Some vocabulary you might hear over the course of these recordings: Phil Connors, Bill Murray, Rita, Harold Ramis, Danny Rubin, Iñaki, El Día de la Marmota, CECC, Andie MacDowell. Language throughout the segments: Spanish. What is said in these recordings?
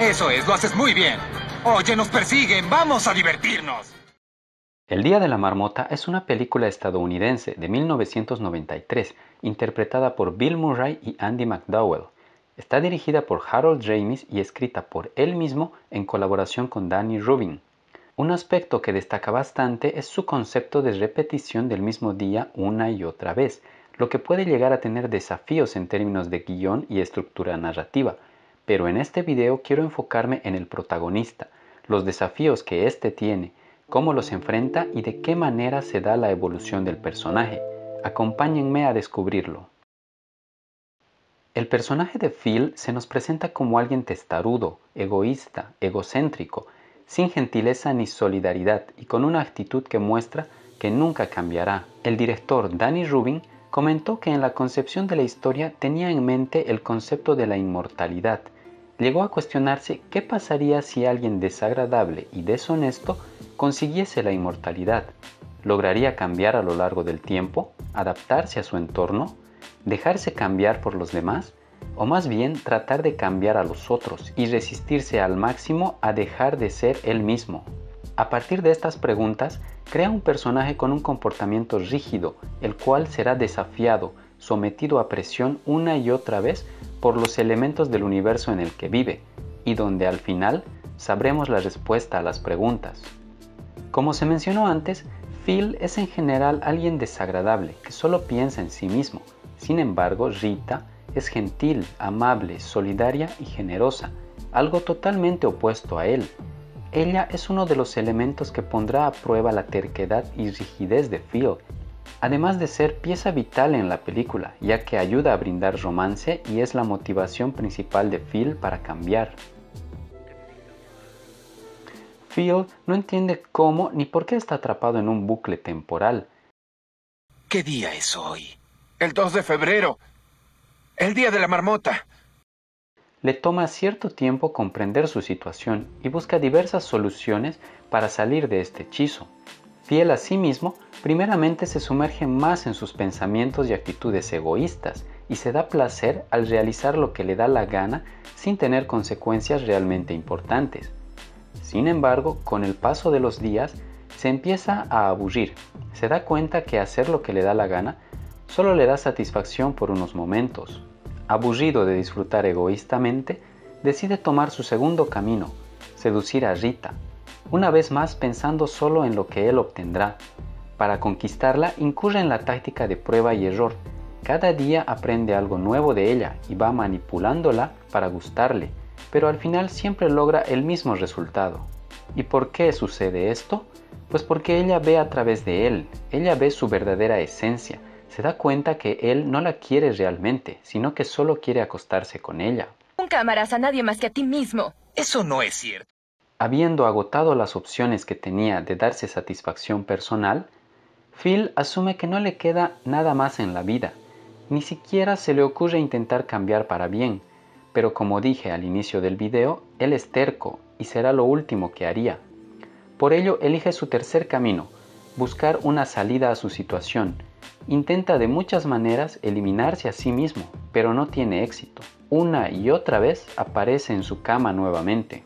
Eso es, lo haces muy bien. Oye, nos persiguen, vamos a divertirnos. El Día de la Marmota es una película estadounidense de 1993, interpretada por Bill Murray y Andie MacDowell. Está dirigida por Harold Ramis y escrita por él mismo en colaboración con Danny Rubin. Un aspecto que destaca bastante es su concepto de repetición del mismo día una y otra vez, lo que puede llegar a tener desafíos en términos de guión y estructura narrativa, pero en este video quiero enfocarme en el protagonista, los desafíos que éste tiene, cómo los enfrenta y de qué manera se da la evolución del personaje. Acompáñenme a descubrirlo. El personaje de Phil se nos presenta como alguien testarudo, egoísta, egocéntrico, sin gentileza ni solidaridad y con una actitud que muestra que nunca cambiará. El director Danny Rubin comentó que en la concepción de la historia tenía en mente el concepto de la inmortalidad. Llegó a cuestionarse qué pasaría si alguien desagradable y deshonesto consiguiese la inmortalidad. ¿Lograría cambiar a lo largo del tiempo? ¿Adaptarse a su entorno? ¿Dejarse cambiar por los demás? O más bien tratar de cambiar a los otros y resistirse al máximo a dejar de ser él mismo. A partir de estas preguntas, crea un personaje con un comportamiento rígido, el cual será desafiado, sometido a presión una y otra vez por los elementos del universo en el que vive, y donde al final sabremos la respuesta a las preguntas. Como se mencionó antes, Phil es en general alguien desagradable, que solo piensa en sí mismo. Sin embargo, Rita es gentil, amable, solidaria y generosa, algo totalmente opuesto a él. Ella es uno de los elementos que pondrá a prueba la terquedad y rigidez de Phil, además de ser pieza vital en la película, ya que ayuda a brindar romance y es la motivación principal de Phil para cambiar. Phil no entiende cómo ni por qué está atrapado en un bucle temporal. ¿Qué día es hoy? El 2 de febrero. ¡El Día de la Marmota! Le toma cierto tiempo comprender su situación y busca diversas soluciones para salir de este hechizo. Fiel a sí mismo, primeramente se sumerge más en sus pensamientos y actitudes egoístas y se da placer al realizar lo que le da la gana sin tener consecuencias realmente importantes. Sin embargo, con el paso de los días, se empieza a aburrir. Se da cuenta que hacer lo que le da la gana solo le da satisfacción por unos momentos. Aburrido de disfrutar egoístamente, decide tomar su segundo camino, seducir a Rita, una vez más pensando solo en lo que él obtendrá. Para conquistarla, incurre en la táctica de prueba y error. Cada día aprende algo nuevo de ella y va manipulándola para gustarle, pero al final siempre logra el mismo resultado. ¿Y por qué sucede esto? Pues porque ella ve a través de él, ella ve su verdadera esencia. Se da cuenta que él no la quiere realmente, sino que solo quiere acostarse con ella. Nunca amarás a nadie más que a ti mismo. Eso no es cierto. Habiendo agotado las opciones que tenía de darse satisfacción personal, Phil asume que no le queda nada más en la vida. Ni siquiera se le ocurre intentar cambiar para bien. Pero como dije al inicio del video, él es terco y será lo último que haría. Por ello, elige su tercer camino, buscar una salida a su situación. Intenta de muchas maneras eliminarse a sí mismo, pero no tiene éxito. Una y otra vez aparece en su cama nuevamente.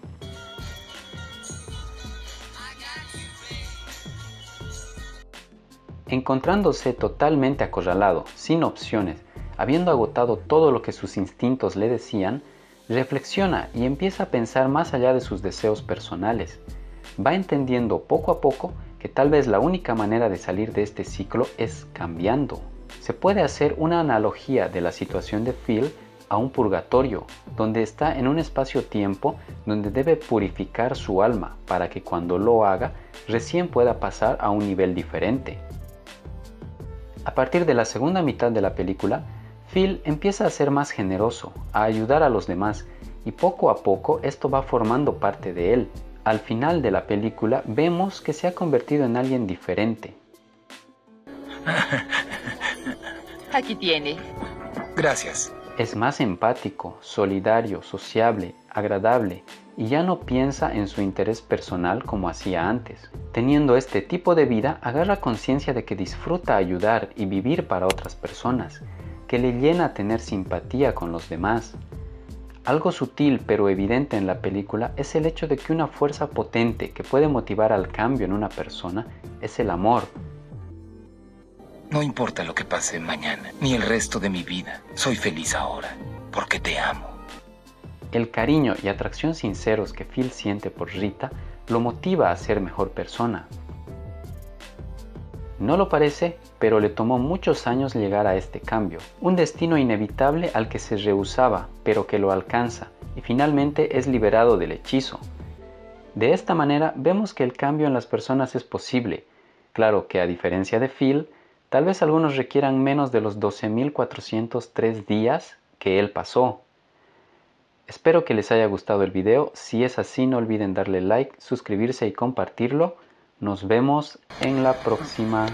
Encontrándose totalmente acorralado, sin opciones, habiendo agotado todo lo que sus instintos le decían, reflexiona y empieza a pensar más allá de sus deseos personales. Va entendiendo poco a poco que tal vez la única manera de salir de este ciclo es cambiando. Se puede hacer una analogía de la situación de Phil a un purgatorio, donde está en un espacio-tiempo donde debe purificar su alma para que cuando lo haga recién pueda pasar a un nivel diferente. A partir de la segunda mitad de la película, Phil empieza a ser más generoso, a ayudar a los demás, y poco a poco esto va formando parte de él. Al final de la película vemos que se ha convertido en alguien diferente. Aquí tiene. Gracias. Es más empático, solidario, sociable, agradable y ya no piensa en su interés personal como hacía antes. Teniendo este tipo de vida, agarra conciencia de que disfruta ayudar y vivir para otras personas, que le llena tener simpatía con los demás. Algo sutil pero evidente en la película es el hecho de que una fuerza potente que puede motivar al cambio en una persona es el amor. No importa lo que pase mañana, ni el resto de mi vida, soy feliz ahora, porque te amo. El cariño y atracción sinceros que Phil siente por Rita lo motiva a ser mejor persona. No lo parece, pero le tomó muchos años llegar a este cambio, un destino inevitable al que se rehusaba, pero que lo alcanza, y finalmente es liberado del hechizo. De esta manera vemos que el cambio en las personas es posible. Claro que a diferencia de Phil, tal vez algunos requieran menos de los 12.403 días que él pasó. Espero que les haya gustado el video. Si es así, no olviden darle like, suscribirse y compartirlo. Nos vemos en la próxima.